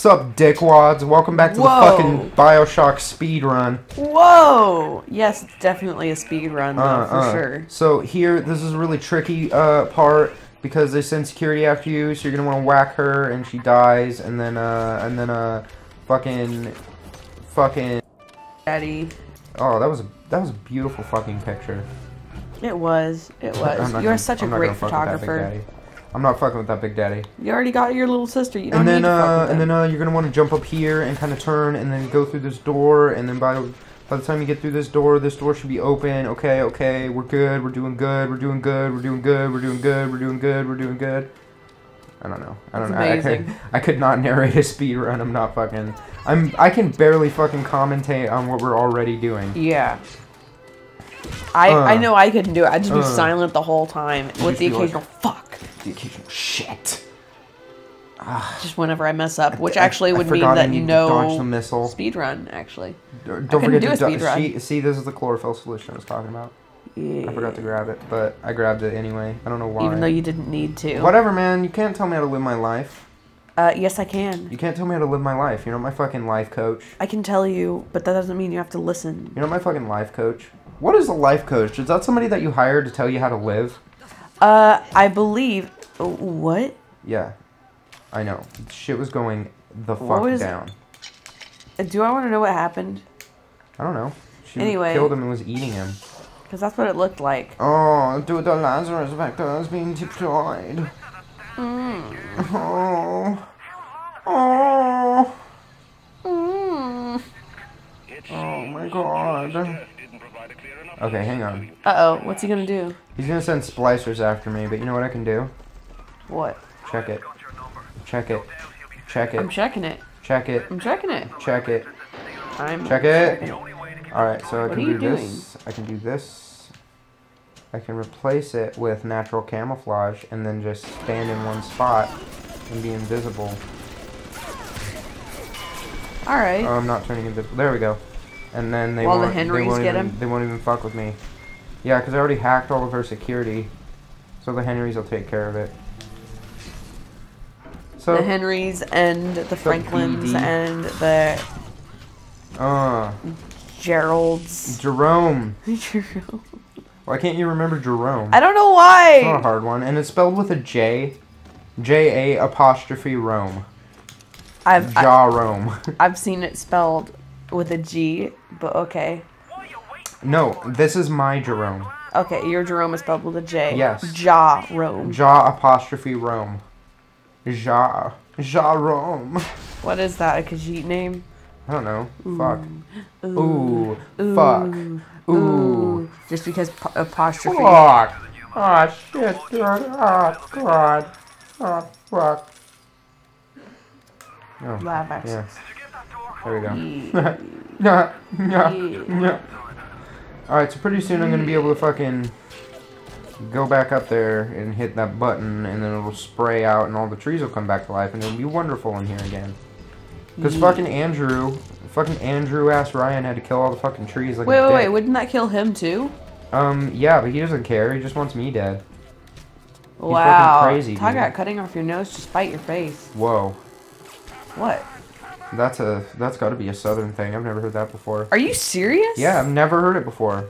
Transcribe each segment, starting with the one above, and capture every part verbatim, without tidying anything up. Sup, dickwads? Welcome back to Whoa. the fucking Bioshock speedrun. Whoa! Yes, definitely a speedrun, though, uh, for uh. sure. So here, this is a really tricky uh, part, because they send security after you, so you're gonna want to whack her, and she dies, and then, uh, and then, uh, fucking, fucking... Daddy. Oh, that was a, that was a beautiful fucking picture. It was. It was. You're gonna, such a I'm great photographer. I'm not fucking with that big daddy. You already got your little sister. You don't and then, need to uh, fuck with And them. then uh, you're going to want to jump up here and kind of turn and then go through this door. And then by, by the time you get through this door, this door should be open. Okay, okay, we're good. We're doing good. We're doing good. We're doing good. We're doing good. We're doing good. We're doing good. I don't know. I don't That's know. Amazing. I, I, could, I could not narrate a speed run. I'm not fucking... I'm, I can barely fucking commentate on what we're already doing. Yeah. I, uh, I know I couldn't do it. I'd just be uh, silent the whole time with the occasional like, fuck. The occasional shit. Ugh. Just whenever I mess up, which I, actually I, would I mean that you know the missile. speed run, actually. Don't, don't forget do to a speed run. See, see, this is the chlorophyll solution I was talking about. Yeah. I forgot to grab it, but I grabbed it anyway. I don't know why. Even though you didn't need to. Whatever, man. You can't tell me how to live my life. Uh, yes, I can. You can't tell me how to live my life. You're not my fucking life coach. I can tell you, but that doesn't mean you have to listen. You're not my fucking life coach. What is a life coach? Is that somebody that you hire to tell you how to live? Uh, I believe... What? Yeah. I know. Shit was going the fuck was, down. Do I want to know what happened? I don't know. She anyway, killed him and was eating him. Because that's what it looked like. Oh, dude, the Lazarus vector is being deployed. Mm. Oh. Oh. Mm. Oh, my God. Okay, hang on. Uh-oh, what's he gonna do? He's gonna send splicers after me, but you know what I can do? What? Check it. Check it. Check it. I'm checking it. Check it. I'm checking it. Check it. I'm Check it. it. Alright, so I what can do doing? this. I can do this. I can replace it with natural camouflage and then just stand in one spot and be invisible. Alright. Oh, I'm not turning invisible. There we go. And then they, won't, the Henrys they won't get even, him? they won't even fuck with me. Yeah, because I already hacked all of her security, so the Henrys will take care of it. So the Henrys and the Franklins and the uh, Geralds. Jerome. Jerome. Why can't you remember Jerome? I don't know why. It's not a hard one, and it's spelled with a J, J A apostrophe Rome. I've Ja Rome. I've seen it spelled with a G, but okay. No, this is my Jerome. Okay, your Jerome is spelled with a J. Yes. Ja Rome. Ja apostrophe Rome. Ja. Ja Rome. What is that, a Khajiit name? I don't know. Ooh. Fuck. Ooh. Ooh. Fuck. Ooh. Ooh. Just because po apostrophe. Fuck. Oh, shit, dude. Oh, God. Oh, fuck. Oh, Lab access. Yeah. There we go. Yeah. yeah. Yeah. Yeah. Alright, so pretty soon I'm going to be able to fucking go back up there and hit that button, and then it'll spray out and all the trees will come back to life and it'll be wonderful in here again. Because yeah. fucking Andrew, fucking Andrew ass Ryan had to kill all the fucking trees like wait, a Wait, wait, wait, wouldn't that kill him too? Um, yeah, but he doesn't care. He just wants me dead. Wow. He's fucking crazy, dude. Talk about cutting off your nose to spite your face. Whoa. What? That's a that's got to be a southern thing. I've never heard that before. Are you serious? Yeah, I've never heard it before.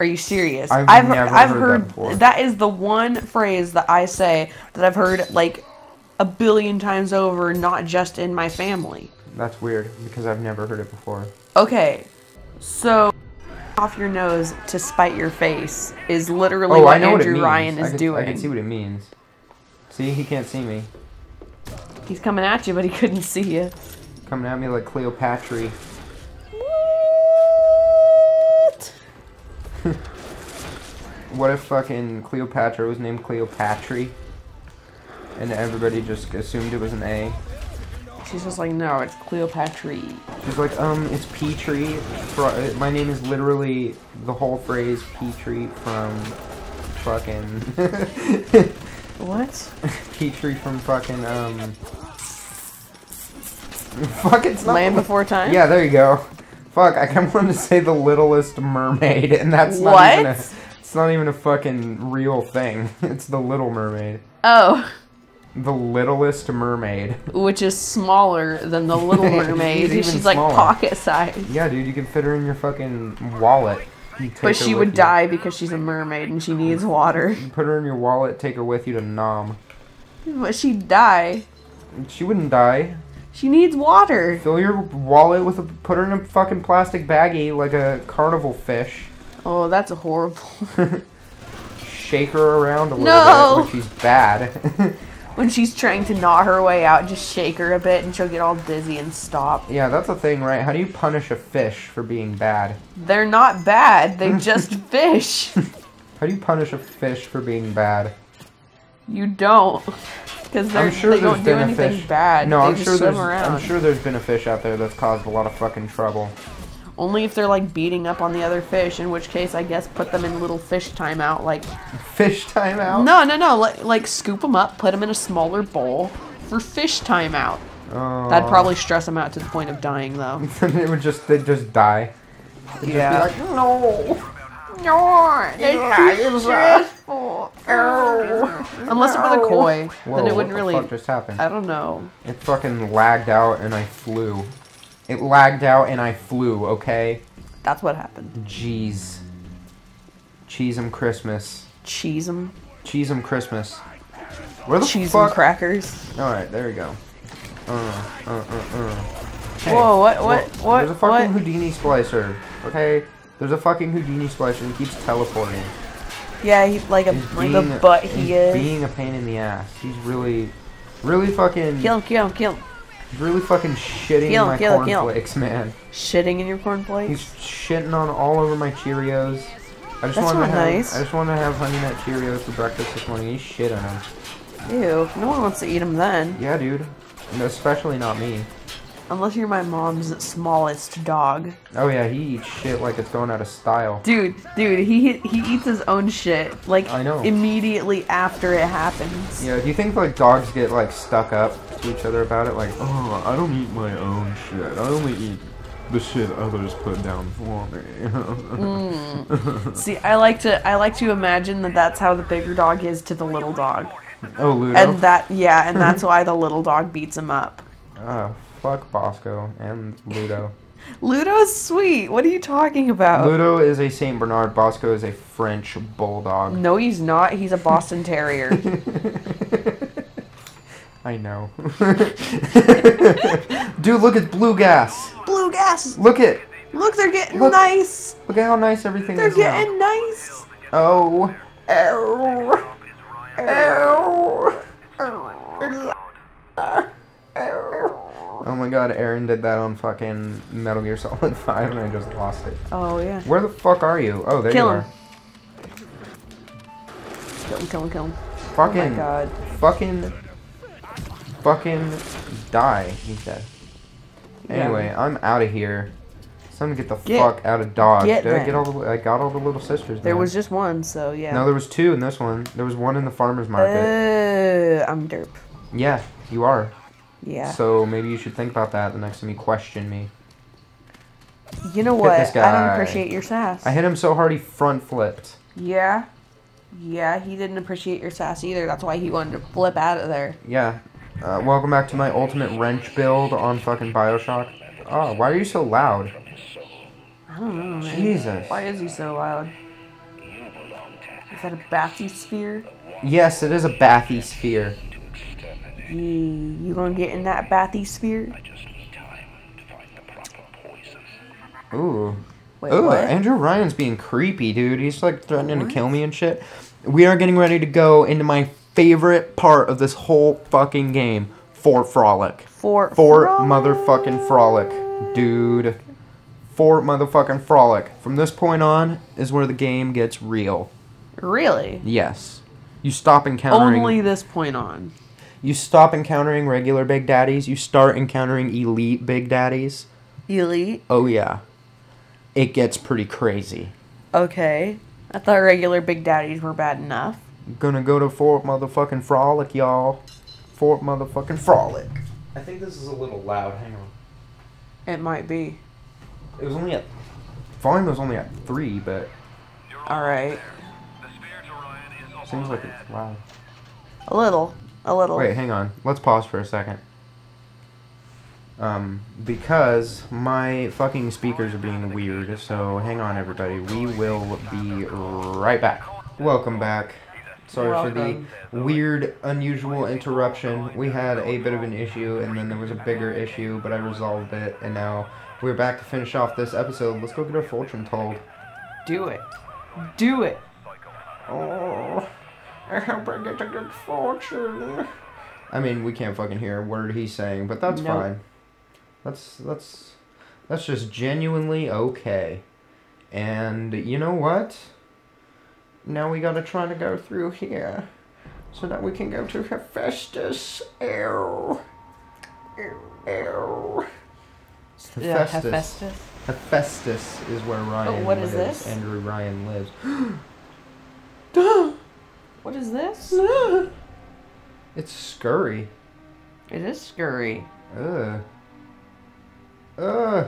Are you serious? I've, I've never I've heard, heard that before. That is the one phrase that I say that I've heard like a billion times over, not just in my family. That's weird because I've never heard it before. Okay, so off your nose to spite your face is literally oh, what Andrew Ryan is doing. I can see what it means. See, he can't see me. He's coming at you, but he couldn't see you. Coming at me like Cleopatra. What? What if fucking Cleopatra was named Cleopatra? And everybody just assumed it was an A. She's just like, no, it's Cleopatra. She's like, um, it's Petrie. My name is literally the whole phrase Petrie from fucking... What? Petrie from fucking, um... Fuck, it's not... Land Before Time? Yeah, there you go. Fuck, I kind of wanted to say The Littlest Mermaid, and that's what? not even a... It's not even a fucking real thing. It's The Little Mermaid. Oh. The Littlest Mermaid. Which is smaller than The Little Mermaid. She's, she's like pocket size. Yeah, dude, you can fit her in your fucking wallet. But she would die because she's a mermaid and she needs water. You put her in your wallet, take her with you to Nom. But she'd die. She wouldn't die. She needs water. Fill your wallet with a... Put her in a fucking plastic baggie like a carnival fish. Oh, that's horrible. Shake her around a little no. bit when she's bad. When she's trying to gnaw her way out, just shake her a bit and she'll get all dizzy and stop. Yeah, that's a thing, right? How do you punish a fish for being bad? They're not bad. They just fish. How do you punish a fish for being bad? You don't. Because sure they don't do anything fish. bad. No, they I'm just sure swim around. I'm sure there's been a fish out there that's caused a lot of fucking trouble. Only if they're, like, beating up on the other fish, in which case I guess put them in little fish timeout, like... Fish timeout? No, no, no. Like, like scoop them up, put them in a smaller bowl for fish timeout. Oh. That'd probably stress them out to the point of dying, though. They would just... They'd just die. They'd yeah. Just be like, no! No! It's stressful! Ow! Unless it were the koi, Whoa, then it wouldn't really... what the fuck just happened? I don't know. It fucking lagged out and I flew. It lagged out and I flew, okay? That's what happened. Jeez. Cheese-em Christmas. Cheese-em? Cheese-em Christmas. Where the Cheese-em crackers. Alright, there we go. Uh, uh, uh, uh. Hey, Whoa, what, what, what? There's a fucking what? Houdini splicer, okay? There's a fucking Houdini splicer and he keeps teleporting. Yeah, he's like a, he's like a butt a, he he's is. being a pain in the ass. He's really, really fucking... Kill him, kill him, kill him. He's really fucking shitting in my cornflakes, man. Shitting in your cornflakes? He's shitting on all over my Cheerios. I just want to have, nice. I just want to have Honey Nut Cheerios for breakfast this morning. He's shit on them. Ew, no one wants to eat them then. Yeah, dude. And especially not me. Unless you're my mom's smallest dog. Oh yeah, he eats shit like it's going out of style. Dude, dude, he he eats his own shit like I know. immediately after it happens. Yeah, do you think like dogs get like stuck up to each other about it? Like, oh, I don't eat my own shit. I only eat the shit others put down for me. mm. See, I like to I like to imagine that that's how the bigger dog is to the little dog. Oh, Ludo. And that yeah, and that's why the little dog beats him up. Oh. Fuck Bosco and Ludo. Ludo's sweet. What are you talking about? Ludo is a Saint Bernard. Bosco is a French bulldog. No, he's not. He's a Boston Terrier. I know. Dude, look at blue gas. Blue gas. Look it. Look, they're getting look, nice. Look at how nice everything they're is They're getting now. nice. Oh. Oh. Oh. Oh. Oh. Oh my god, Aaron did that on fucking Metal Gear Solid five and I just lost it. Oh yeah. Where the fuck are you? Oh, there kill you him. are. Kill him, kill him, kill him. Fucking, oh my god. Fucking, fucking die, he said. Anyway, yeah. I'm out of here. Time to get the get, fuck out of Dodge. Did them. I get all the? I got all the little sisters. There now. was just one, so yeah. No, there was two in this one. There was one in the farmer's market. Uh, I'm derp. Yeah, you are. Yeah. So maybe you should think about that the next time you question me. You know what? I don't appreciate your sass. I hit him so hard he front flipped. Yeah. Yeah, he didn't appreciate your sass either. That's why he wanted to flip out of there. Yeah. Uh, welcome back to my ultimate wrench build on fucking Bioshock. Oh, why are you so loud? I don't know, man. Jesus. Why is he so loud? Is that a bathysphere? Yes, it is a bathysphere. Yee, you gonna get in that bathysphere? I just need time to find the proper poison. Ooh. Wait, Ooh, what? Andrew Ryan's being creepy, dude. He's like threatening what? to kill me and shit. We are getting ready to go into my favorite part of this whole fucking game. Fort Frolic. Fort Fort Frolic. motherfucking Frolic, dude. Fort motherfucking Frolic. From this point on is where the game gets real. Really? Yes. You stop encountering... Only this point on. You stop encountering regular Big Daddies. You start encountering elite Big Daddies. Elite? Oh, yeah. It gets pretty crazy. Okay. I thought regular Big Daddies were bad enough. Gonna go to Fort motherfucking Frolic, y'all. Fort motherfucking Frolic. I think this is a little loud. Hang on. It might be. It was only at... Volume was only at three, but... Alright. Seems like it's loud. A little. a little. Wait, hang on. Let's pause for a second. Um, because my fucking speakers are being weird, so hang on, everybody. We will be right back. Welcome back. Sorry Welcome. for the weird, unusual interruption. We had a bit of an issue, and then there was a bigger issue, but I resolved it, and now we're back to finish off this episode. Let's go get our fortune told. Do it. Do it. Oh, I hope I get a good fortune. I mean, we can't fucking hear a word he's saying, but that's nope. fine. That's, that's, that's just genuinely okay. And you know what? Now we gotta try to go through here, so that we can go to Hephaestus. Ew. Ew. Ew. It's Hephaestus. Yeah, Hephaestus. Hephaestus is where Ryan oh, what lives. Is this? Andrew Ryan lives. What is this? It's scurry. It is scurry. Ugh. Ugh.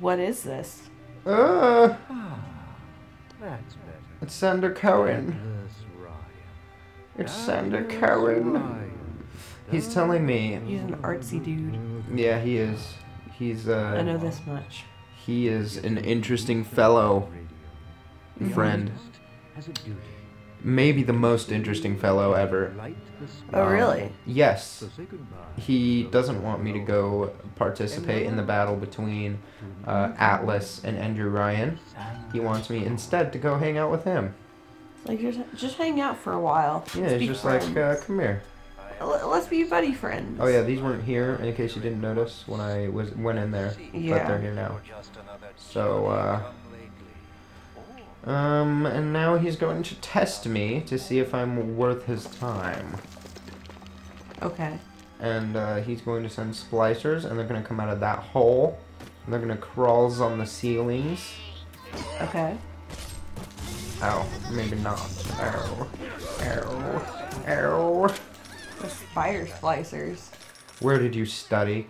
What is this? Ugh. That's better. It's Sander Cohen. It's Sander Cohen. He's telling me. He's an artsy dude. Yeah, he is. He's, uh... I know this much. He is an interesting fellow. Friend. Maybe the most interesting fellow ever. Oh, really? Um, yes. He doesn't want me to go participate in the battle between uh, Atlas and Andrew Ryan. He wants me instead to go hang out with him. Like, just, just hang out for a while. Yeah, it's just friends. like, uh, come here. Let's be buddy friends. Oh, yeah, these weren't here, in case you didn't notice, when I was went in there. Yeah. But they're here now. So, uh... Um, and now he's going to test me to see if I'm worth his time. Okay. And, uh, he's going to send splicers, and they're going to come out of that hole. And they're going to crawl on the ceilings. Okay. Oh, maybe not. Ow. Ow. Ow. The spider splicers. Where did you study?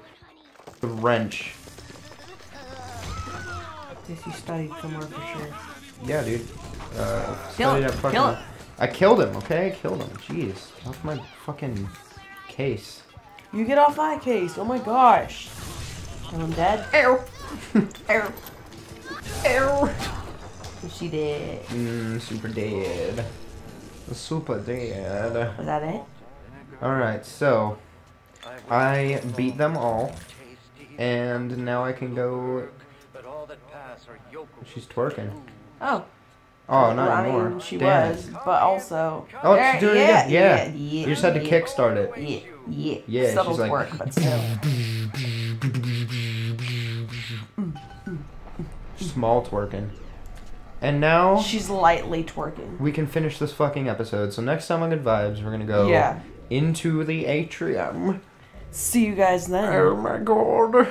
The wrench. Yes, you studied somewhere for sure. Yeah, dude. Uh, kill him. Fucking... Kill him. I killed him, okay? I killed him. Jeez. Get off my fucking case. You get off my case. Oh my gosh. And I'm dead. Ow. Ow. Ow. She dead. Mmm, super dead. Super dead. Was that it? Alright, so. I beat them all. And now I can go... She's twerking. Oh. Oh, not well, anymore. I mean, she Damn. was, but also... Oh, there, she's doing yeah, it yeah. yeah, yeah. You just had to yeah. kickstart it. Yeah, yeah. Yeah, Subtle she's like... work, but still. Small twerking. And now... She's lightly twerking. We can finish this fucking episode. So next time on Good Vibes, we're gonna go yeah. into the atrium. See you guys then. Oh my god.